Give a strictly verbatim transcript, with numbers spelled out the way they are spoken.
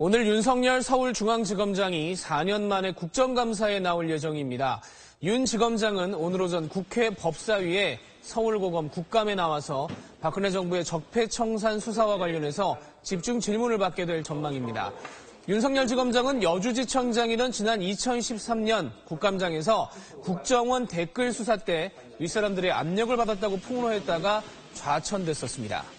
오늘 윤석열 서울중앙지검장이 사 년 만에 국정감사에 나올 예정입니다. 윤 지검장은 오늘 오전 국회 법사위에 서울고검 국감에 나와서 박근혜 정부의 적폐청산 수사와 관련해서 집중 질문을 받게 될 전망입니다. 윤석열 지검장은 여주지청장이던 지난 이천십삼 년 국감장에서 국정원 댓글 수사 때 윗사람들의 압력을 받았다고 폭로했다가 좌천됐었습니다.